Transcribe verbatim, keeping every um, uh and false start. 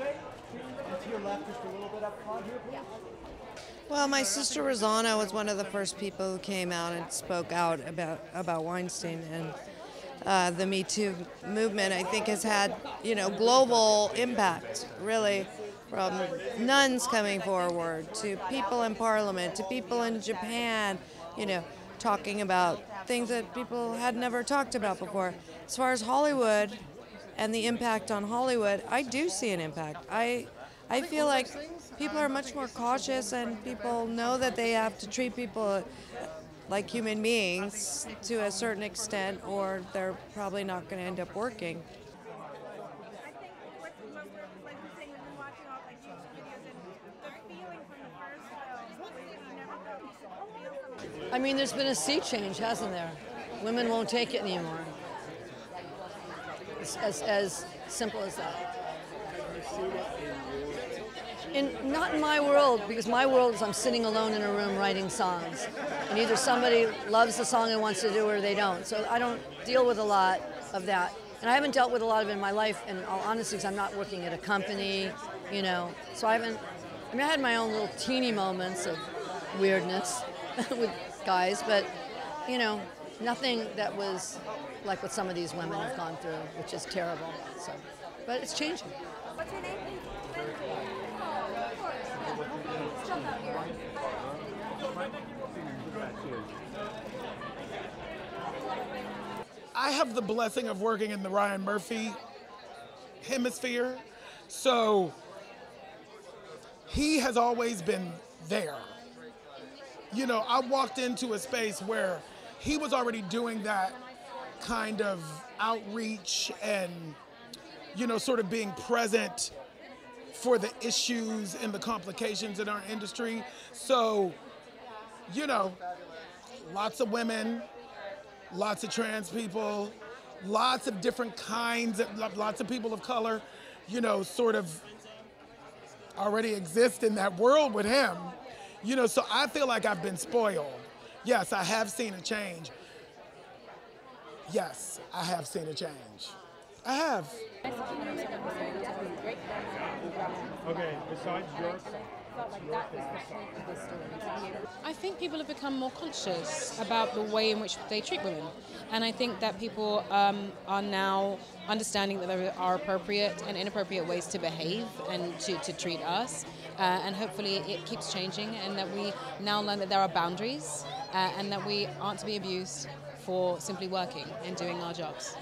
And to your left, just a little bit up front here, please. Well, my sister Rosanna was one of the first people who came out and spoke out about about Weinstein, and uh, the Me Too movement, I think, has had, you know, global impact, really, from nuns coming forward to people in Parliament to people in Japan, you know, talking about things that people had never talked about before. As far as Hollywood and the impact on Hollywood, I do see an impact. I, I feel like people are much more cautious, and people know that they have to treat people like human beings to a certain extent, or they're probably not going to end up working. I mean, there's been a sea change, hasn't there? Women won't take it anymore. It's as, as simple as that. In, not in my world, because my world is I'm sitting alone in a room writing songs. And either somebody loves the song and wants to do it or they don't. So I don't deal with a lot of that. And I haven't dealt with a lot of it in my life, and in all honesty, because I'm not working at a company, you know. So I haven't, I mean, I had my own little teeny moments of weirdness with guys, but, you know, nothing that was like what some of these women have gone through, which is terrible. So, but it's changing. What's your name? I have the blessing of working in the Ryan Murphy hemisphere, so he has always been there. You know, I walked into a space where he was already doing that kind of outreach and, you know, sort of being present for the issues and the complications in our industry. So, you know, lots of women, lots of trans people, lots of different kinds, of, lots of people of color, you know, sort of already exist in that world with him. You know, so I feel like I've been spoiled. Yes, I have seen a change. Yes, I have seen a change. I have. Okay, besides your, I think people have become more conscious about the way in which they treat women. And I think that people um, are now understanding that there are appropriate and inappropriate ways to behave and to, to treat us. Uh, and hopefully it keeps changing, and that we now learn that there are boundaries uh, and that we aren't to be abused for simply working and doing our jobs.